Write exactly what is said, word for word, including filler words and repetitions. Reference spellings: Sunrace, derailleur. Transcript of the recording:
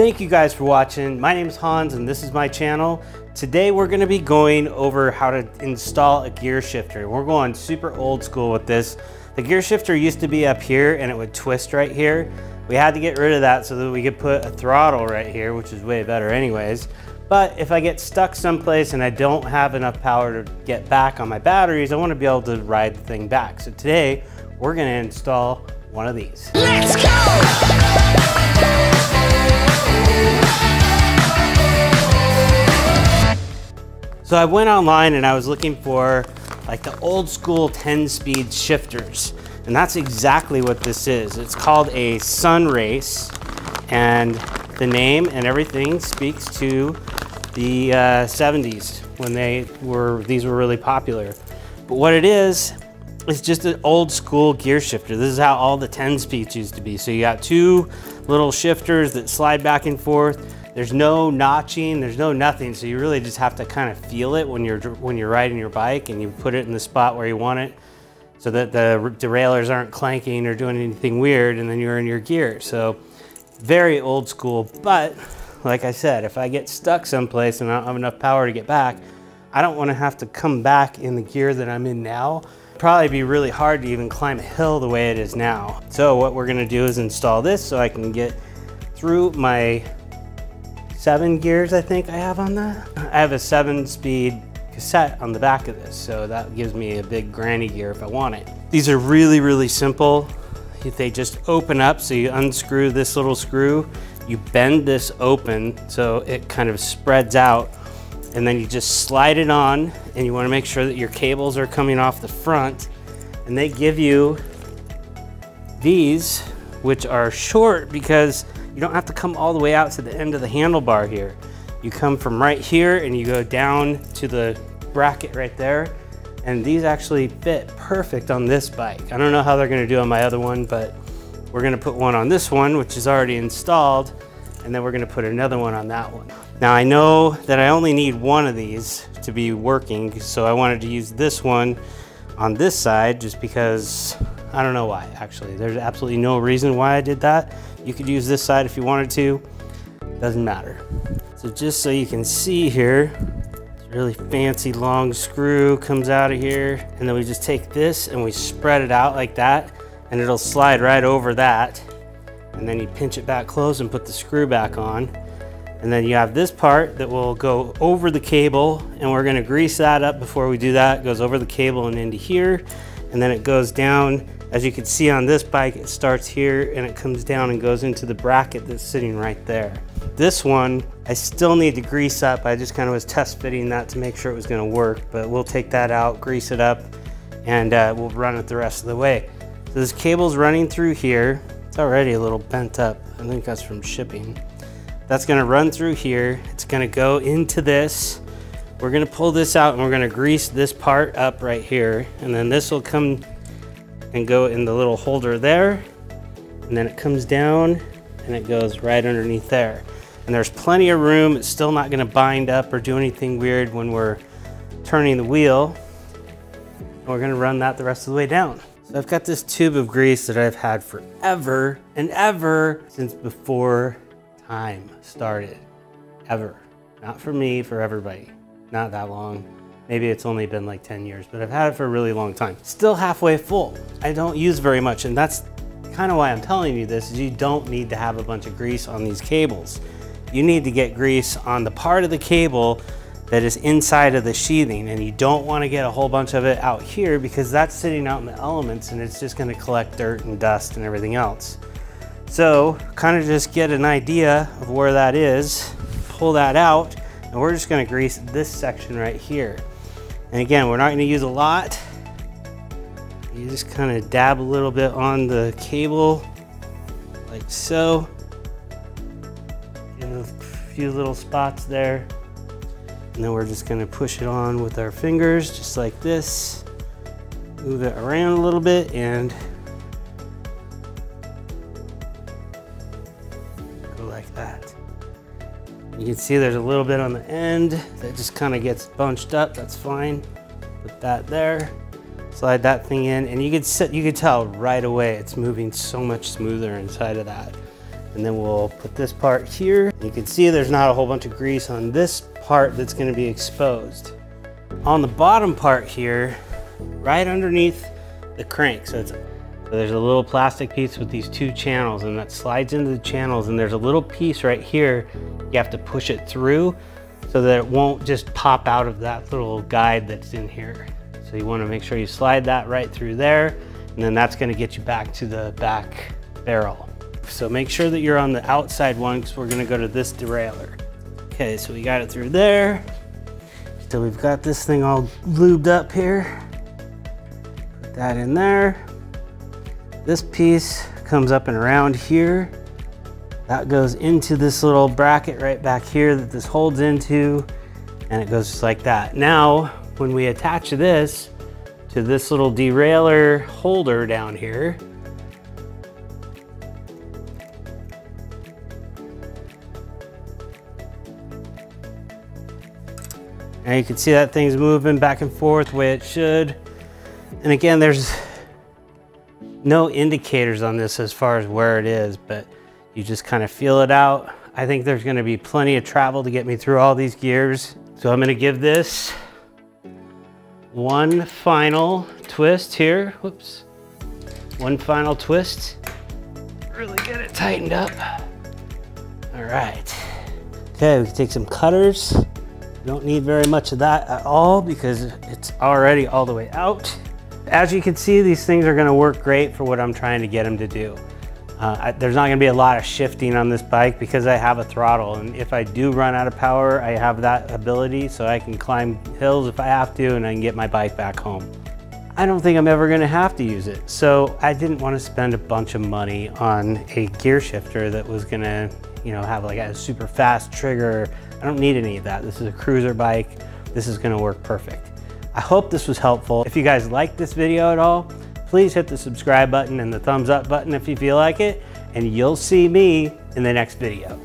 Thank you guys for watching. My name is Hans and this is my channel. Today we're going to be going over how to install a gear shifter. We're going super old school with this. The gear shifter used to be up here and it would twist right here. We had to get rid of that so that we could put a throttle right here, which is way better anyways. But if I get stuck someplace and I don't have enough power to get back on my batteries, I want to be able to ride the thing back. So today we're going to install one of these. Let's go! So I went online and I was looking for like the old school ten speed shifters. And that's exactly what this is. It's called a Sunrace, and the name and everything speaks to the uh, seventies when they were, these were really popular. But what it is, it's just an old school gear shifter. This is how all the ten speeds used to be. So you got two little shifters that slide back and forth. There's no notching, there's no nothing. So you really just have to kind of feel it when you're, when you're riding your bike, and you put it in the spot where you want it so that the derailleurs aren't clanking or doing anything weird, and then you're in your gear. So very old school, but like I said, if I get stuck someplace and I don't have enough power to get back, I don't want to have to come back in the gear that I'm in now. Probably be really hard to even climb a hill the way it is now. So what we're gonna do is install this so I can get through my seven gears I think I have on that. I have a seven speed cassette on the back of this, so that gives me a big granny gear if I want it. These are really, really simple. They just open up, so you unscrew this little screw, you bend this open so it kind of spreads out, and then you just slide it on, and you want to make sure that your cables are coming off the front. And they give you these, which are short because you don't have to come all the way out to the end of the handlebar here. You come from right here and you go down to the bracket right there. And these actually fit perfect on this bike. I don't know how they're gonna do on my other one, but we're gonna put one on this one, which is already installed. And then we're gonna put another one on that one. Now I know that I only need one of these to be working, so I wanted to use this one on this side just because, I don't know why actually. There's absolutely no reason why I did that. You could use this side if you wanted to, doesn't matter. So just so you can see here, really fancy long screw comes out of here, and then we just take this and we spread it out like that, and it'll slide right over that. And then you pinch it back close and put the screw back on. And then you have this part that will go over the cable, and we're gonna grease that up before we do that. It goes over the cable and into here, and then it goes down. As you can see on this bike, it starts here and it comes down and goes into the bracket that's sitting right there. This one, I still need to grease up. I just kind of was test fitting that to make sure it was gonna work, but we'll take that out, grease it up, and uh, we'll run it the rest of the way. So this cable's running through here. It's already a little bent up. I think that's from shipping. That's gonna run through here. It's gonna go into this. We're gonna pull this out and we're gonna grease this part up right here. And then this will come and go in the little holder there. And then it comes down and it goes right underneath there. And there's plenty of room. It's still not gonna bind up or do anything weird when we're turning the wheel. And we're gonna run that the rest of the way down. So I've got this tube of grease that I've had forever and ever, since before time started. Ever. Not for me, for everybody. Not that long. Maybe it's only been like ten years, but I've had it for a really long time. Still halfway full. I don't use very much, and that's kind of why I'm telling you this, is you don't need to have a bunch of grease on these cables. You need to get grease on the part of the cable that is inside of the sheathing, and you don't want to get a whole bunch of it out here because that's sitting out in the elements and it's just going to collect dirt and dust and everything else. So kind of just get an idea of where that is, pull that out, and we're just going to grease this section right here. And again, we're not going to use a lot. You just kind of dab a little bit on the cable like so. In a few little spots there. And then we're just gonna push it on with our fingers, just like this. Move it around a little bit and go like that. You can see there's a little bit on the end that just kind of gets bunched up. That's fine. Put that there. Slide that thing in, and you could sit, you could tell right away it's moving so much smoother inside of that. And then we'll put this part here. You can see there's not a whole bunch of grease on this part that's gonna be exposed. On the bottom part here, right underneath the crank, so it's there's a little plastic piece with these two channels, and that slides into the channels, and there's a little piece right here. You have to push it through so that it won't just pop out of that little guide that's in here. So you want to make sure you slide that right through there, and then that's going to get you back to the back barrel. So make sure that you're on the outside one, because we're going to go to this derailleur. Okay, so we got it through there. So we've got this thing all lubed up here. Put that in there. This piece comes up and around here. That goes into this little bracket right back here that this holds into, and it goes just like that. Now, when we attach this to this little derailleur holder down here, now you can see that thing's moving back and forth the way it should. And again, there's no indicators on this as far as where it is, but you just kind of feel it out. I think there's going to be plenty of travel to get me through all these gears. So I'm going to give this one final twist here. Whoops. One final twist. Really get it tightened up. All right. Okay, we can take some cutters. Don't need very much of that at all because it's already all the way out. As you can see, these things are gonna work great for what I'm trying to get them to do. Uh, I, there's not gonna be a lot of shifting on this bike because I have a throttle, and if I do run out of power, I have that ability, so I can climb hills if I have to, and I can get my bike back home. I don't think I'm ever gonna have to use it, so I didn't wanna spend a bunch of money on a gear shifter that was gonna, you know, have like a super fast trigger. I don't need any of that. This is a cruiser bike. This is gonna work perfect. I hope this was helpful. If you guys liked this video at all, please hit the subscribe button and the thumbs up button if you feel like it, and you'll see me in the next video.